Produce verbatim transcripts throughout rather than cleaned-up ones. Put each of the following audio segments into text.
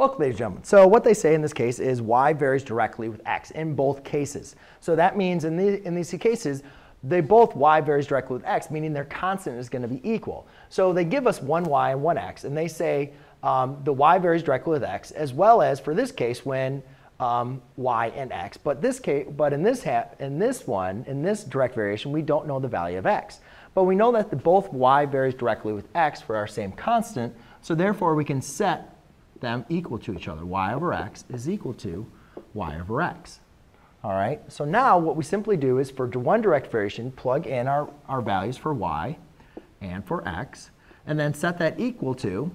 Welcome, ladies and gentlemen. So what they say in this case is y varies directly with x in both cases. So that means in, the, in these two cases, they both y varies directly with x, meaning their constant is going to be equal. So they give us one y and one x, and they say um, the y varies directly with x, as well as for this case when um, y and x. But this case, but in this ha in this one, in this direct variation, we don't know the value of x. But we know that the both y varies directly with x for our same constant. So therefore, we can set them equal to each other. Y over x is equal to y over x. All right, so now what we simply do is for one direct variation, plug in our, our values for y and for x, and then set that equal to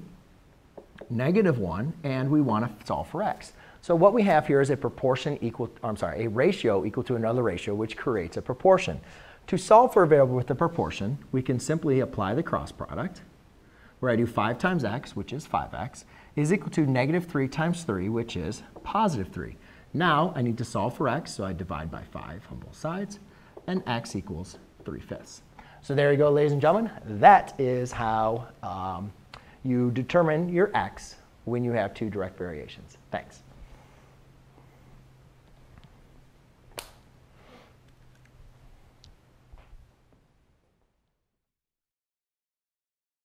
negative one, and we want to solve for x. So what we have here is a proportion equal, I'm sorry, a ratio equal to another ratio, which creates a proportion. To solve for a variable with a proportion, we can simply apply the cross product, where I do five times x, which is five x, is equal to negative three times three, which is positive three. Now I need to solve for x, so I divide by five on both sides, and x equals three fifths. So there you go, ladies and gentlemen. That is how um, you determine your x when you have two direct variations. Thanks.